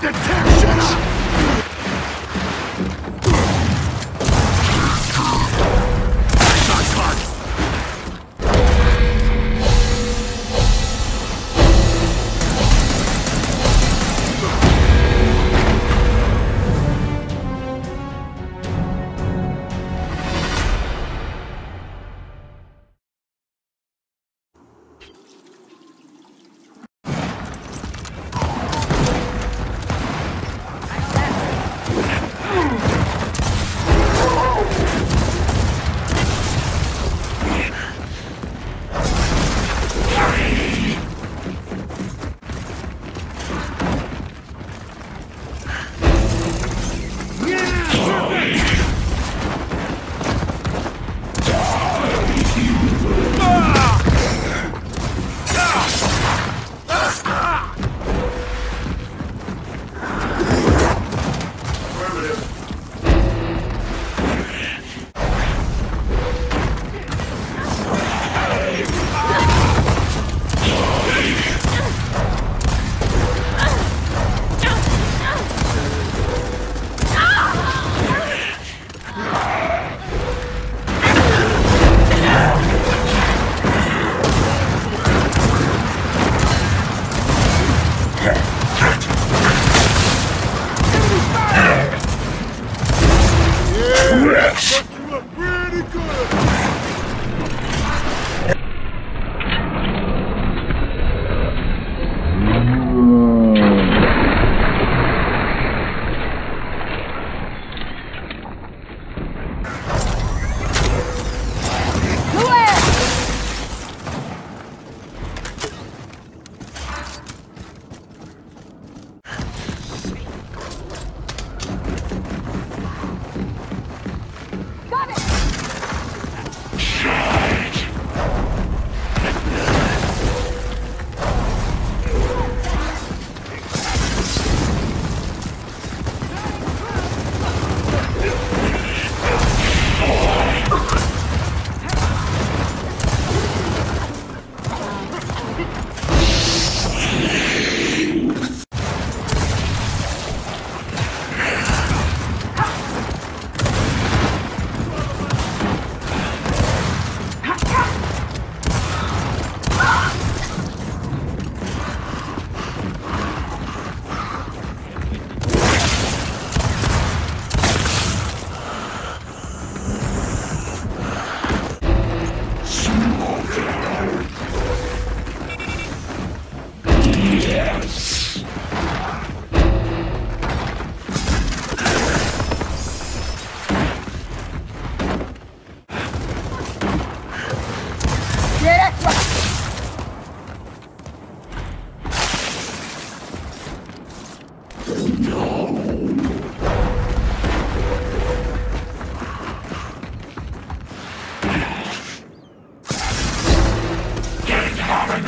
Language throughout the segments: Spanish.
time to tear shit up!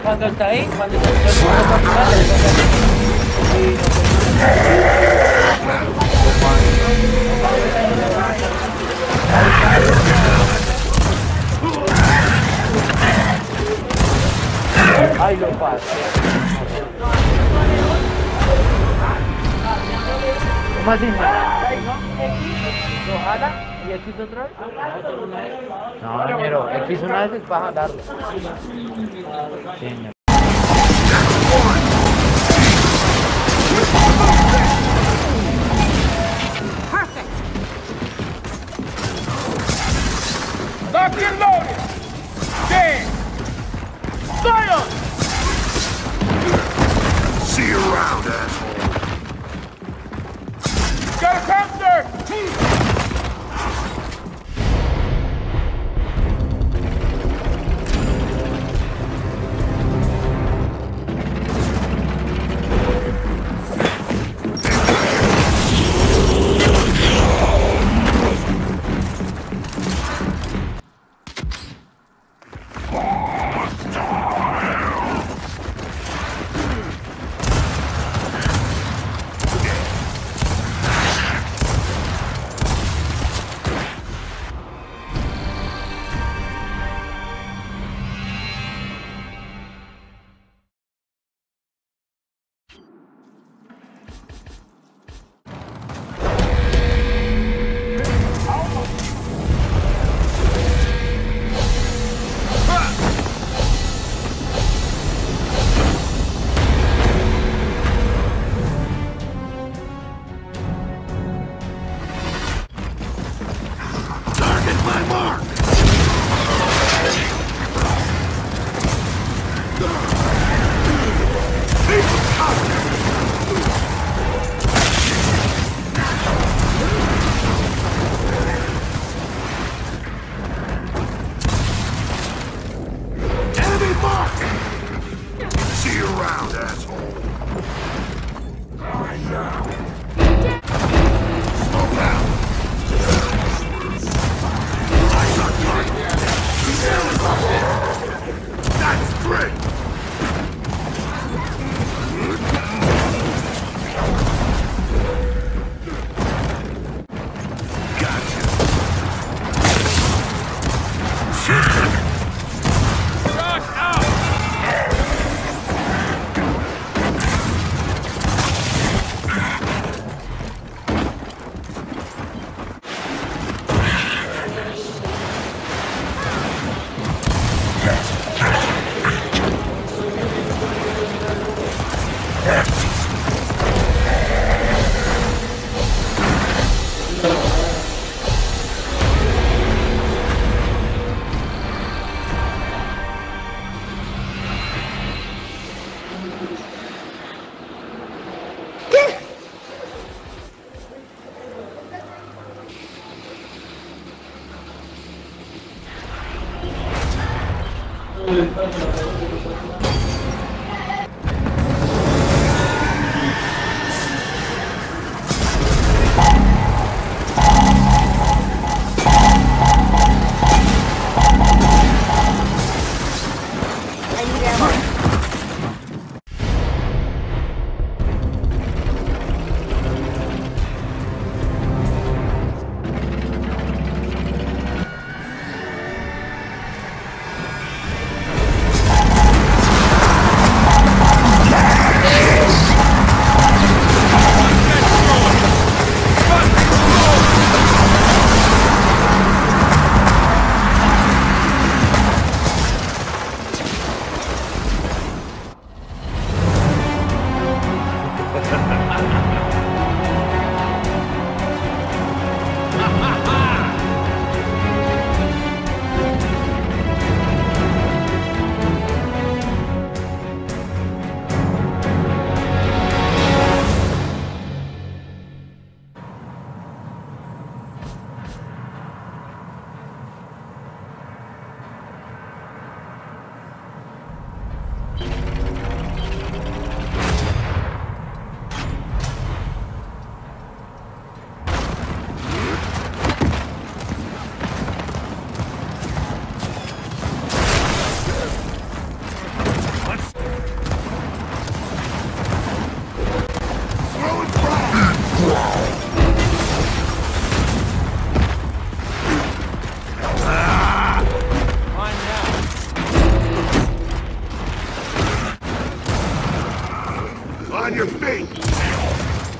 Cuando está ahí, cuando está ahí lo pasa. Más bien, lo jala y X otra vez. No, pero X una vez va a jalarlo. Sí, of me!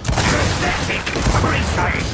Pathetic creatures! Nice.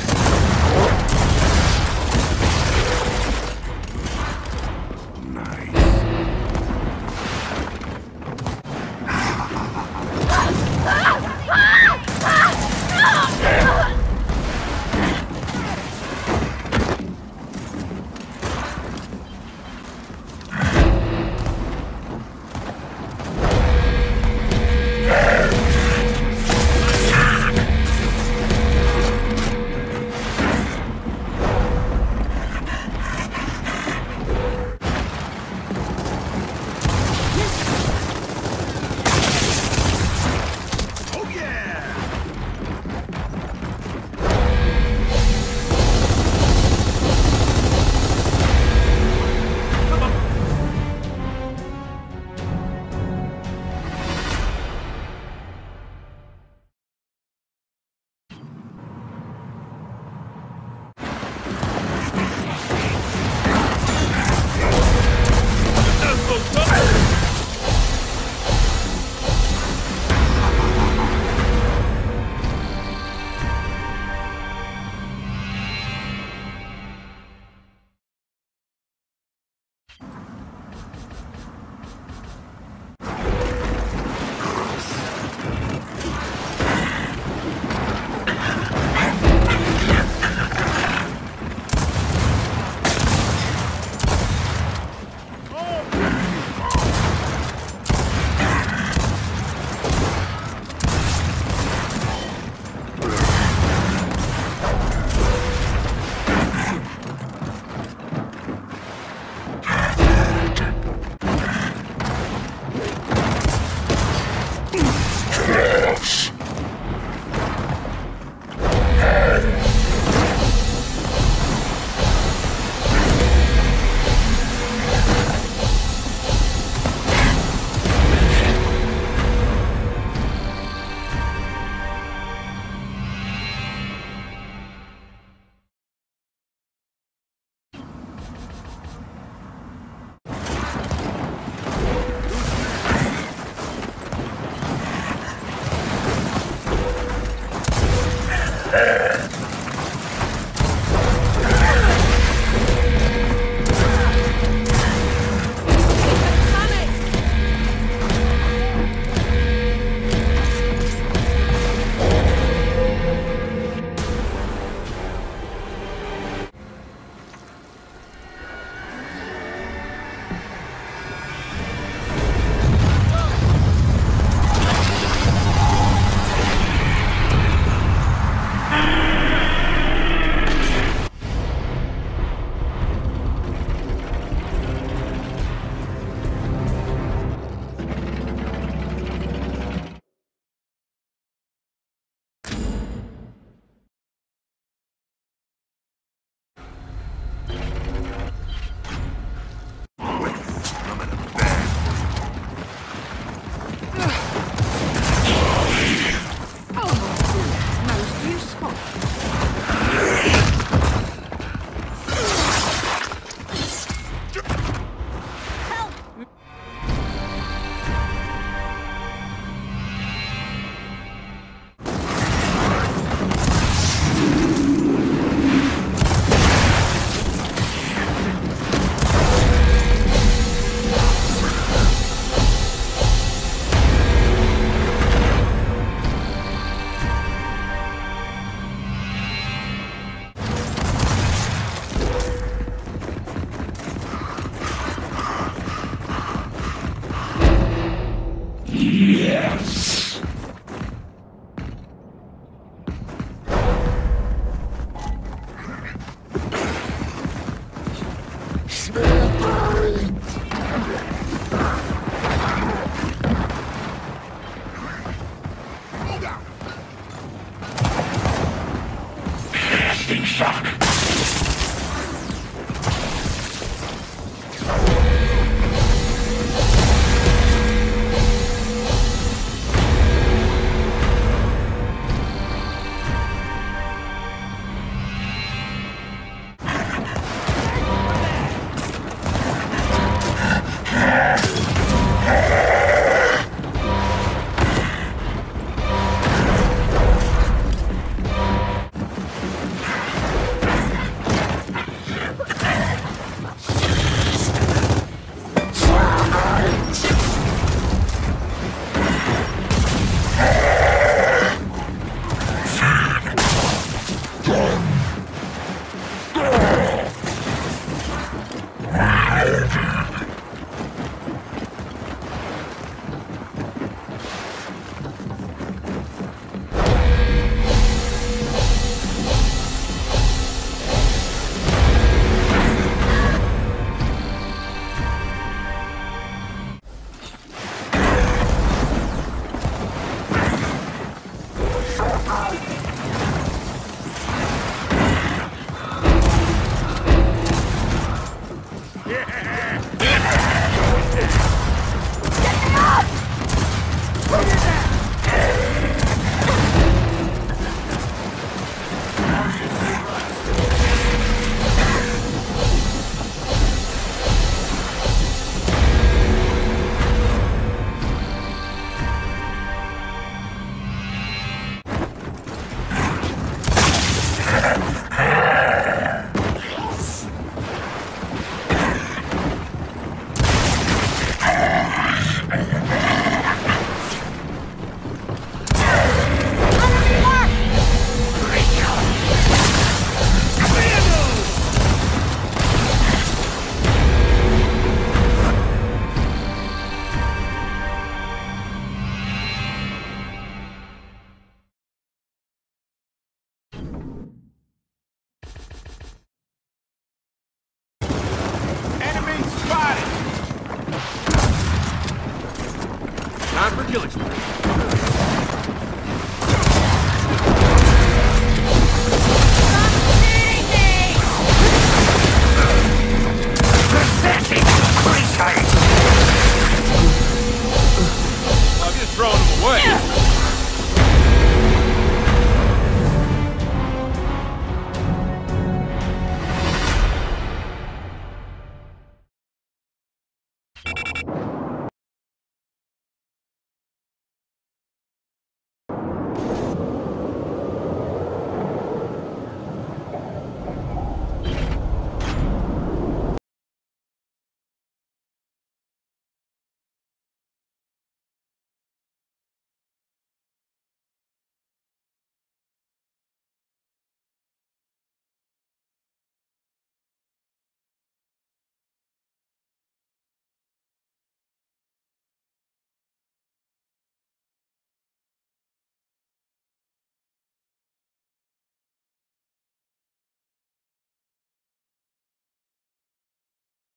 Time for killing spree.